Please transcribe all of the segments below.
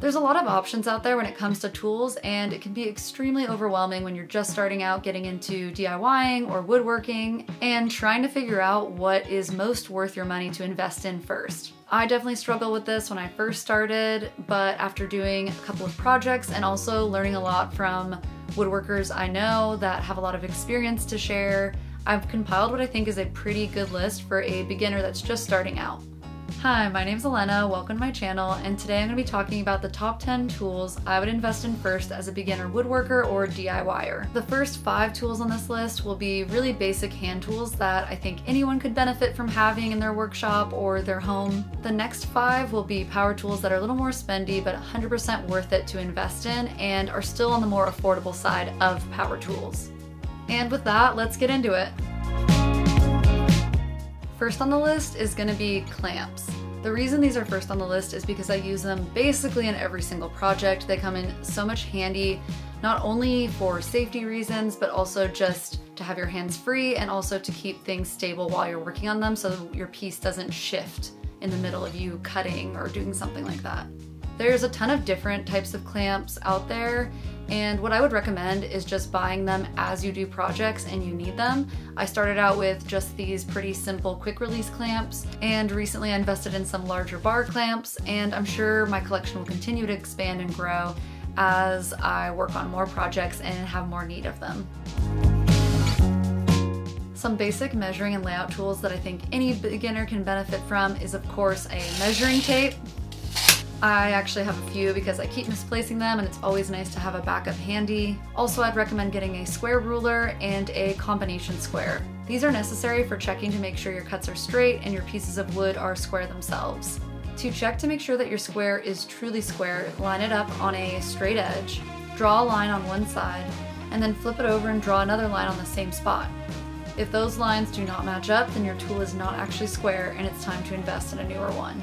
There's a lot of options out there when it comes to tools, and it can be extremely overwhelming when you're just starting out getting into DIYing or woodworking and trying to figure out what is most worth your money to invest in first. I definitely struggled with this when I first started, but after doing a couple of projects and also learning a lot from woodworkers I know that have a lot of experience to share, I've compiled what I think is a pretty good list for a beginner that's just starting out. Hi, my name's Elena, welcome to my channel, and today I'm going to be talking about the top 10 tools I would invest in first as a beginner woodworker or DIYer. The first 5 tools on this list will be really basic hand tools that I think anyone could benefit from having in their workshop or their home. The next 5 will be power tools that are a little more spendy but 100% worth it to invest in and are still on the more affordable side of power tools. And with that, let's get into it. First on the list is going to be clamps. The reason these are first on the list is because I use them basically in every single project. They come in so much handy, not only for safety reasons, but also just to have your hands free and also to keep things stable while you're working on them so your piece doesn't shift in the middle of you cutting or doing something like that. There's a ton of different types of clamps out there, and what I would recommend is just buying them as you do projects and you need them. I started out with just these pretty simple quick release clamps, and recently I invested in some larger bar clamps, and I'm sure my collection will continue to expand and grow as I work on more projects and have more need of them. Some basic measuring and layout tools that I think any beginner can benefit from is, of course, a measuring tape. I actually have a few because I keep misplacing them and it's always nice to have a backup handy. Also, I'd recommend getting a square ruler and a combination square. These are necessary for checking to make sure your cuts are straight and your pieces of wood are square themselves. To check to make sure that your square is truly square, line it up on a straight edge, draw a line on one side, and then flip it over and draw another line on the same spot. If those lines do not match up, then your tool is not actually square and it's time to invest in a newer one.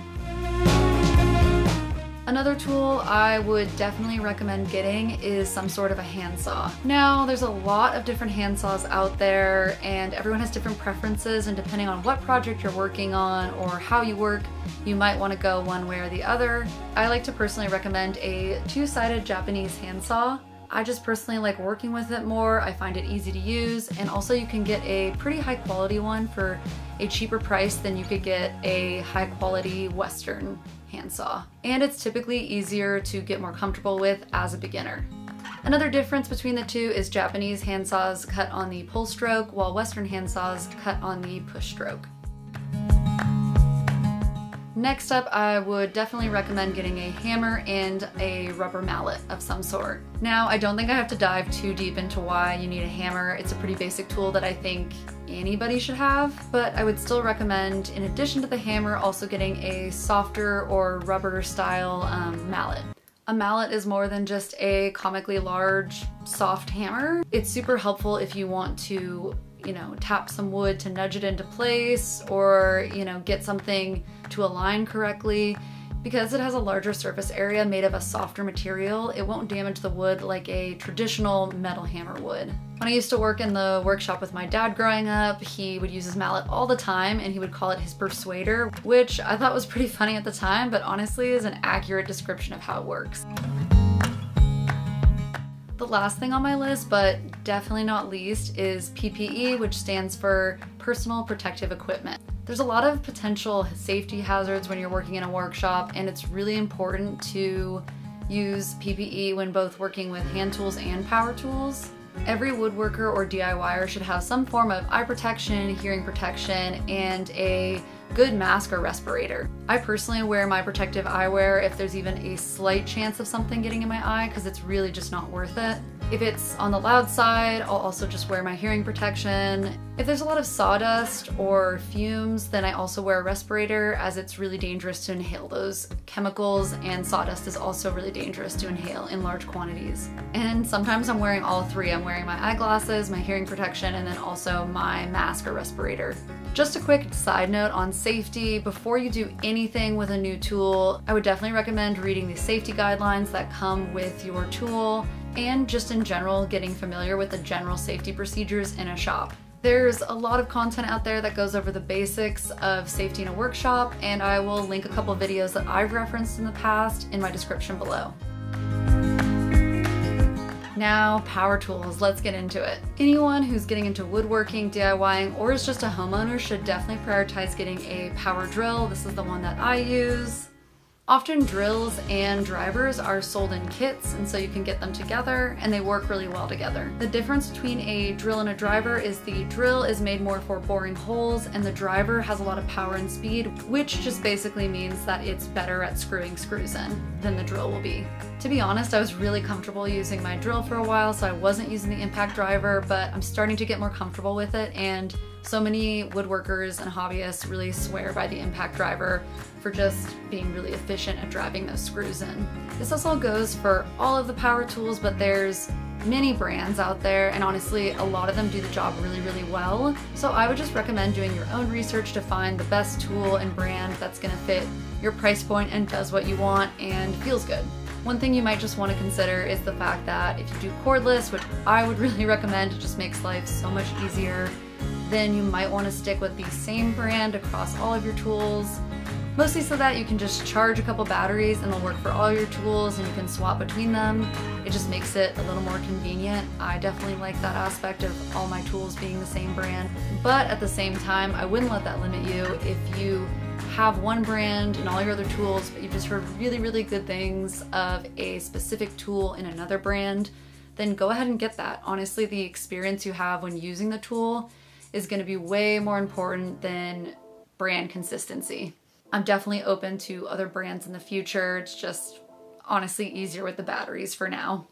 Another tool I would definitely recommend getting is some sort of a handsaw. Now, there's a lot of different handsaws out there and everyone has different preferences, and depending on what project you're working on or how you work, you might want to go one way or the other. I like to personally recommend a two-sided Japanese handsaw. I just personally like working with it more. I find it easy to use, and also you can get a pretty high quality one for a cheaper price than you could get a high quality Western handsaw. And it's typically easier to get more comfortable with as a beginner. Another difference between the two is Japanese handsaws cut on the pull stroke, while Western handsaws cut on the push stroke. Next up, I would definitely recommend getting a hammer and a rubber mallet of some sort. Now, I don't think I have to dive too deep into why you need a hammer. It's a pretty basic tool that I think anybody should have, but I would still recommend, in addition to the hammer, also getting a softer or rubber style mallet. A mallet is more than just a comically large, soft hammer. It's super helpful if you want to, you know, tap some wood to nudge it into place, or, you know, get something to align correctly. Because it has a larger surface area made of a softer material, it won't damage the wood like a traditional metal hammer would. When I used to work in the workshop with my dad growing up, he would use his mallet all the time and he would call it his persuader, which I thought was pretty funny at the time, but honestly is an accurate description of how it works. The last thing on my list, but definitely not least, is PPE, which stands for Personal Protective Equipment. There's a lot of potential safety hazards when you're working in a workshop, and it's really important to use PPE when both working with hand tools and power tools. Every woodworker or DIYer should have some form of eye protection, hearing protection, and a good mask or respirator. I personally wear my protective eyewear if there's even a slight chance of something getting in my eye, because it's really just not worth it. If it's on the loud side, I'll also just wear my hearing protection. If there's a lot of sawdust or fumes, then I also wear a respirator, as it's really dangerous to inhale those chemicals, and sawdust is also really dangerous to inhale in large quantities. And sometimes I'm wearing all three. I'm wearing my eyeglasses, my hearing protection, and then also my mask or respirator. Just a quick side note on safety, before you do anything with a new tool, I would definitely recommend reading the safety guidelines that come with your tool, and just in general, getting familiar with the general safety procedures in a shop. There's a lot of content out there that goes over the basics of safety in a workshop, and I will link a couple videos that I've referenced in the past in my description below. Now, power tools, let's get into it. Anyone who's getting into woodworking, DIYing, or is just a homeowner should definitely prioritize getting a power drill. This is the one that I use. Often drills and drivers are sold in kits, and so you can get them together and they work really well together. The difference between a drill and a driver is the drill is made more for boring holes and the driver has a lot of power and speed, which just basically means that it's better at screwing screws in than the drill will be. To be honest, I was really comfortable using my drill for a while, so I wasn't using the impact driver, but I'm starting to get more comfortable with it, and so many woodworkers and hobbyists really swear by the impact driver for just being really efficient at driving those screws in. This also goes for all of the power tools, but there's many brands out there, and honestly, a lot of them do the job really, really well. So I would just recommend doing your own research to find the best tool and brand that's gonna fit your price point and does what you want and feels good. One thing you might just want to consider is the fact that if you do cordless, which I would really recommend, it just makes life so much easier, then you might want to stick with the same brand across all of your tools, mostly so that you can just charge a couple batteries and they'll work for all your tools and you can swap between them. It just makes it a little more convenient. I definitely like that aspect of all my tools being the same brand, but at the same time, I wouldn't let that limit you if you have one brand and all your other tools, but you've just heard really, really good things of a specific tool in another brand, then go ahead and get that. Honestly, the experience you have when using the tool is going to be way more important than brand consistency. I'm definitely open to other brands in the future. It's just honestly easier with the batteries for now.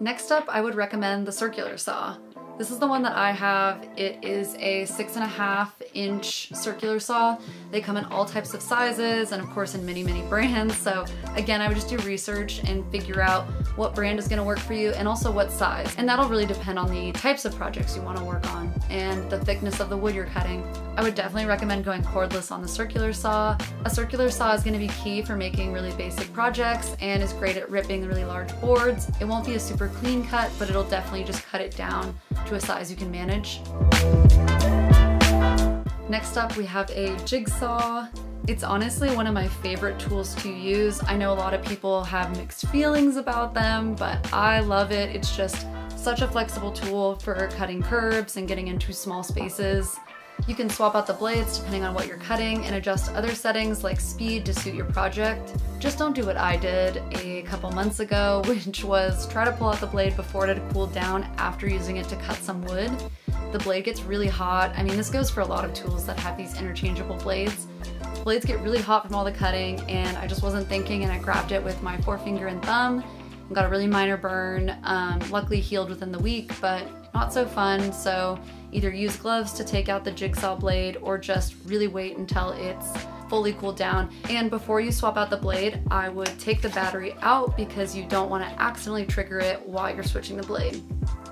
Next up, I would recommend the circular saw. This is the one that I have. It is a 6.5-inch circular saw. They come in all types of sizes and of course in many, many brands. So again, I would just do research and figure out what brand is gonna work for you and also what size. And that'll really depend on the types of projects you wanna work on and the thickness of the wood you're cutting. I would definitely recommend going cordless on the circular saw. A circular saw is gonna be key for making really basic projects and is great at ripping really large boards. It won't be a super clean cut, but it'll definitely just cut it down to a size you can manage. Next up, we have a jigsaw. It's honestly one of my favorite tools to use. I know a lot of people have mixed feelings about them, but I love it. It's just such a flexible tool for cutting curves and getting into small spaces. You can swap out the blades depending on what you're cutting and adjust other settings like speed to suit your project. Just don't do what I did a couple months ago, which was try to pull out the blade before it had cooled down after using it to cut some wood. The blade gets really hot. I mean, this goes for a lot of tools that have these interchangeable blades. Blades get really hot from all the cutting, and I just wasn't thinking, and I grabbed it with my forefinger and thumb and got a really minor burn. Luckily healed within the week, but not so fun. So either use gloves to take out the jigsaw blade or just really wait until it's fully cooled down. And before you swap out the blade, I would take the battery out because you don't want to accidentally trigger it while you're switching the blade.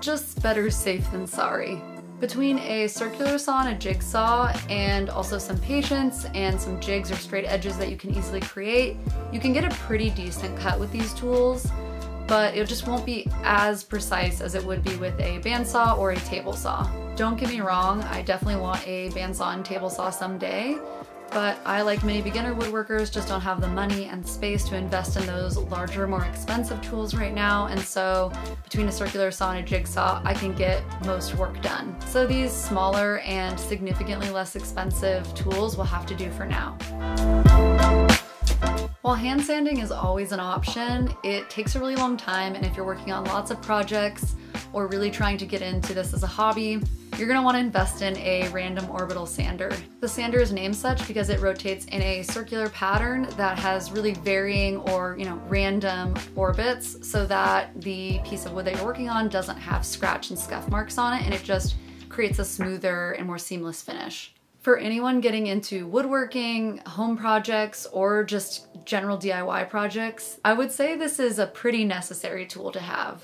Just better safe than sorry. Between a circular saw and a jigsaw, and also some patience and some jigs or straight edges that you can easily create, you can get a pretty decent cut with these tools, but it just won't be as precise as it would be with a bandsaw or a table saw. Don't get me wrong, I definitely want a bandsaw and table saw someday, but I, like many beginner woodworkers, just don't have the money and space to invest in those larger, more expensive tools right now, and so between a circular saw and a jigsaw, I can get most work done. So these smaller and significantly less expensive tools will have to do for now. While hand sanding is always an option, it takes a really long time, and if you're working on lots of projects or really trying to get into this as a hobby, you're gonna wanna invest in a random orbital sander. The sander is named such because it rotates in a circular pattern that has really varying or random orbits so that the piece of wood that you're working on doesn't have scratch and scuff marks on it, and it just creates a smoother and more seamless finish. For anyone getting into woodworking, home projects, or just general DIY projects, I would say this is a pretty necessary tool to have.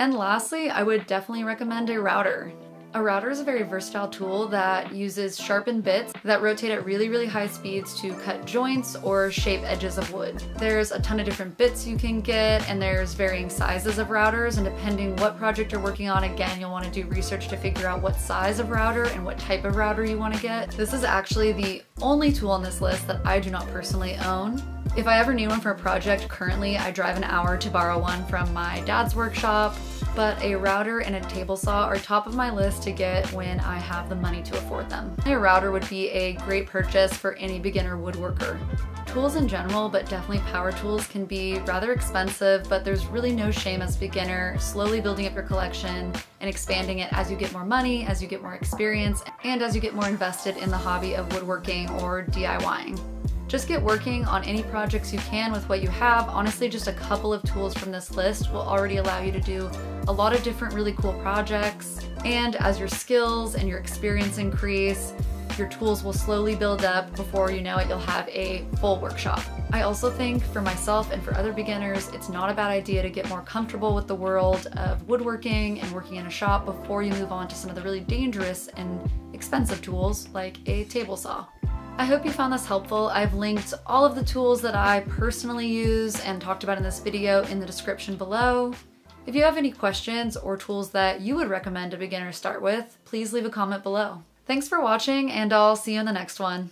And lastly, I would definitely recommend a router. A router is a very versatile tool that uses sharpened bits that rotate at really, really high speeds to cut joints or shape edges of wood. There's a ton of different bits you can get, and there's varying sizes of routers, and depending what project you're working on, again, you'll want to do research to figure out what size of router and what type of router you want to get. This is actually the only tool on this list that I do not personally own. If I ever need one for a project, currently I drive an hour to borrow one from my dad's workshop, but a router and a table saw are top of my list to get when I have the money to afford them. A router would be a great purchase for any beginner woodworker. Tools in general, but definitely power tools, can be rather expensive, but there's really no shame as a beginner slowly building up your collection and expanding it as you get more money, as you get more experience, and as you get more invested in the hobby of woodworking or DIYing. Just get working on any projects you can with what you have. Honestly, just a couple of tools from this list will already allow you to do a lot of different really cool projects. And as your skills and your experience increase, your tools will slowly build up. Before you know it, you'll have a full workshop. I also think for myself and for other beginners, it's not a bad idea to get more comfortable with the world of woodworking and working in a shop before you move on to some of the really dangerous and expensive tools like a table saw. I hope you found this helpful. I've linked all of the tools that I personally use and talked about in this video in the description below. If you have any questions or tools that you would recommend a beginner start with, please leave a comment below. Thanks for watching, and I'll see you in the next one.